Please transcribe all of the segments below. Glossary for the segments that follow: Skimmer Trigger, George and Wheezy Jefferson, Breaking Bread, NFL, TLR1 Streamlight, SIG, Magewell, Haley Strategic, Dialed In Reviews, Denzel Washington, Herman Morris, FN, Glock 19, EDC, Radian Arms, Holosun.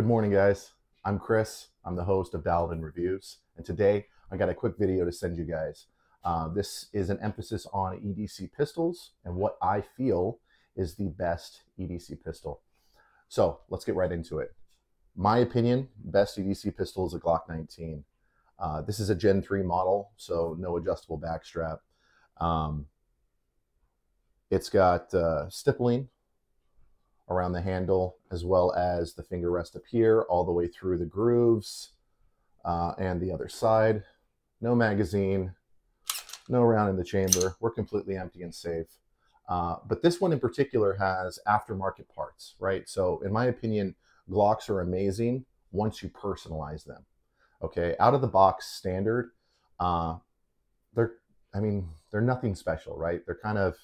Good morning, guys. I'm Chris. I'm the host of Dialed In Reviews, and today I got a quick video to send you guys. This is an emphasis on EDC pistols and what I feel is the best EDC pistol. So let's get right into it. My opinion, best EDC pistol is a Glock 19. This is a Gen 3 model, so no adjustable backstrap. It's got stippling around the handle, as well as the finger rest up here, all the way through the grooves and the other side. No magazine, no round in the chamber. We're completely empty and safe. But this one in particular has aftermarket parts, right? So in my opinion, Glocks are amazing once you personalize them. Okay, out of the box standard, they're nothing special, right? They're kind of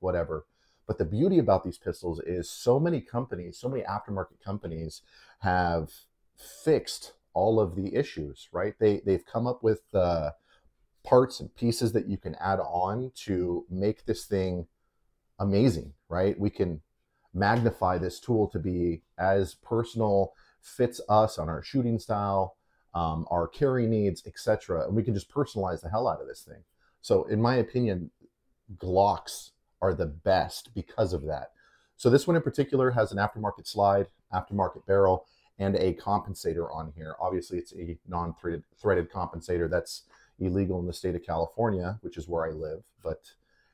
whatever. But the beauty about these pistols is so many companies, so many aftermarket companies have fixed all of the issues, right? They've come up with parts and pieces that you can add on to make this thing amazing, right? We can magnify this tool to be as personal, fits us on our shooting style, our carry needs, etc. And we can just personalize the hell out of this thing. So in my opinion, Glocks are the best because of that. So this one in particular has an aftermarket slide, aftermarket barrel, and a compensator on here. Obviously it's a non-threaded compensator. That's illegal in the state of California, which is where I live. But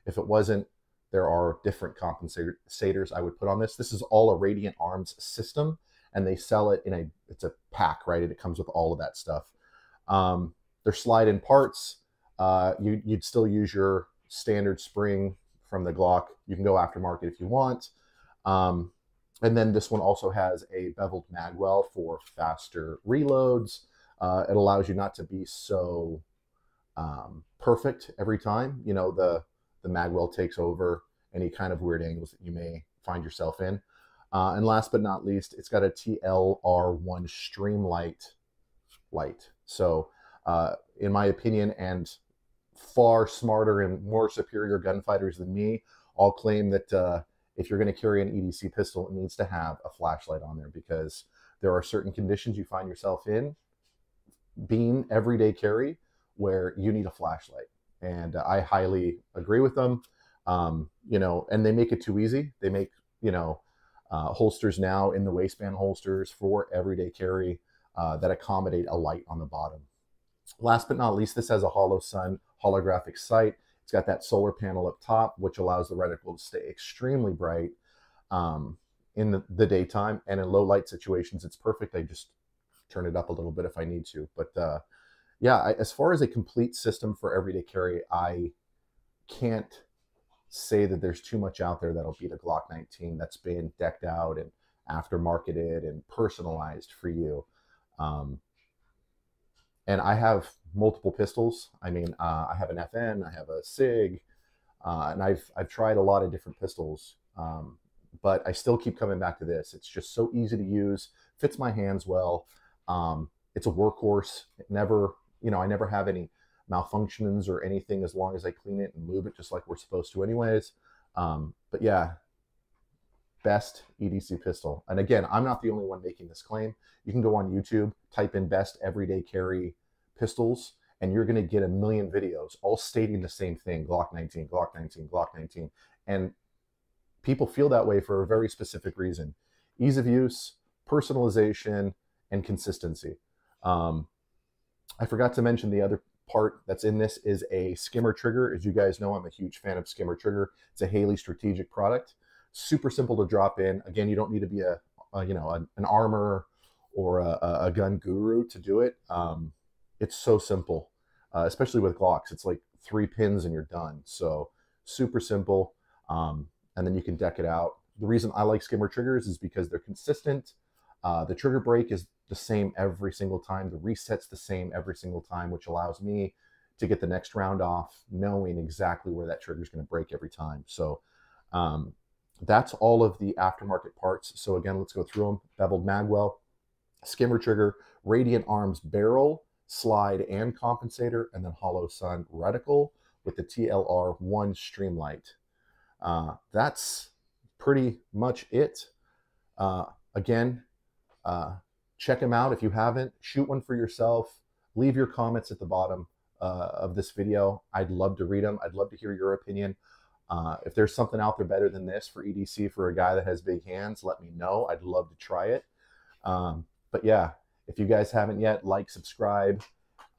if it wasn't, there are different compensators I would put on this. This is all a Radian Arms system, and they sell it in it's a pack, right? It comes with all of that stuff. They're slide-in parts. You'd still use your standard spring from the Glock. You can go aftermarket if you want. And then this one also has a beveled magwell for faster reloads. It allows you not to be so perfect every time. You know, the magwell takes over any kind of weird angles that you may find yourself in. And last but not least, it's got a TLR1 Streamlight light. So in my opinion, and far smarter and more superior gunfighters than me, I'll claim that if you're going to carry an EDC pistol, it needs to have a flashlight on there, because there are certain conditions you find yourself in being everyday carry where you need a flashlight. And I highly agree with them. You know, and they make it too easy. They make, you know, holsters now in the waistband holsters for everyday carry that accommodate a light on the bottom. Last but not least, this has a Holosun holographic sight. It's got that solar panel up top, which allows the reticle to stay extremely bright in the daytime, and in low light situations, it's perfect. I just turn it up a little bit if I need to. But yeah, as far as a complete system for everyday carry, I can't say that there's too much out there that'll beat a Glock 19 that's been decked out and aftermarketed and personalized for you. And I have multiple pistols. I mean, I have an FN, I have a SIG, and I've tried a lot of different pistols, but I still keep coming back to this. It's just so easy to use, fits my hands well. It's a workhorse. It never, you know, I never have any malfunctions or anything as long as I clean it and move it just like we're supposed to anyways. But yeah, best EDC pistol. And again, I'm not the only one making this claim. You can go on YouTube, type in best everyday carry pistols, and you're going to get a million videos all stating the same thing: Glock 19, Glock 19, Glock 19. And people feel that way for a very specific reason: ease of use, personalization, and consistency. I forgot to mention the other part that's in this is a skimmer trigger. As you guys know, I'm a huge fan of skimmer trigger. It's a Haley Strategic product. Super simple to drop in. Again, you don't need to be an armor or a gun guru to do it. It's so simple, especially with Glocks. It's like 3 pins and you're done. So super simple. And then you can deck it out. The reason I like skimmer triggers is because they're consistent. The trigger break is the same every single time. The reset's the same every single time, which allows me to get the next round off knowing exactly where that trigger is going to break every time. So that's all of the aftermarket parts. So again, let's go through them. Beveled magwell, skimmer trigger, Radian Arms barrel, slide and compensator, and then Holosun reticle with the TLR1 Streamlight. That's pretty much it. Again, Check them out if you haven't. Shoot one for yourself. Leave your comments at the bottom of this video. I'd love to read them. I'd love to hear your opinion. If there's something out there better than this for EDC for a guy that has big hands, let me know. I'd love to try it. But yeah, if you guys haven't yet, like, subscribe,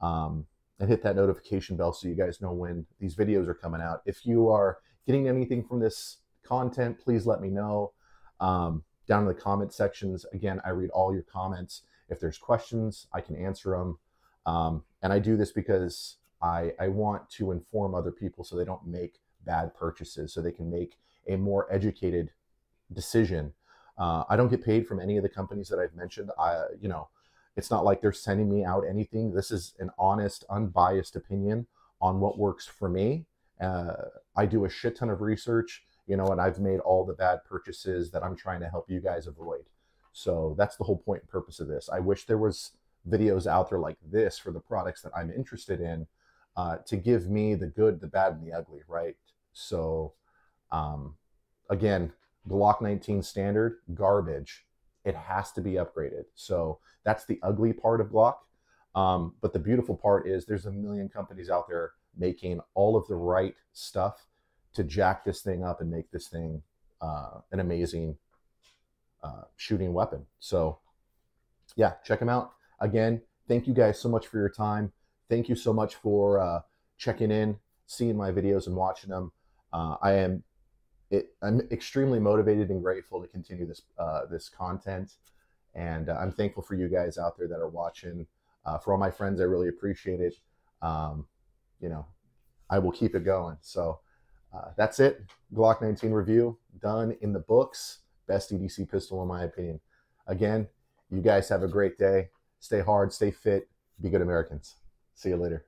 and hit that notification bell so you guys know when these videos are coming out. If you are getting anything from this content, please let me know down in the comment sections. Again, I read all your comments. If there's questions, I can answer them. And I do this because I want to inform other people so they don't make bad purchases, so they can make a more educated decision. I don't get paid from any of the companies that I've mentioned. You know, it's not like they're sending me out anything. This is an honest, unbiased opinion on what works for me. I do a shit ton of research, you know, and I've made all the bad purchases that I'm trying to help you guys avoid. So that's the whole point and purpose of this. I wish there was videos out there like this for the products that I'm interested in, to give me the good, the bad, and the ugly, right? So, again, Glock 19 standard, garbage. It has to be upgraded. So that's the ugly part of Glock. But the beautiful part is there's a million companies out there making all of the right stuff to jack this thing up and make this thing an amazing shooting weapon. So yeah, check them out. Again, thank you guys so much for your time. Thank you so much for checking in, seeing my videos and watching them. I'm extremely motivated and grateful to continue this this content, and I'm thankful for you guys out there that are watching. For all my friends, I really appreciate it. You know, I will keep it going. So that's it. Glock 19 review done in the books. Best EDC pistol in my opinion. Again, you guys have a great day. Stay hard, stay fit, be good Americans. See you later.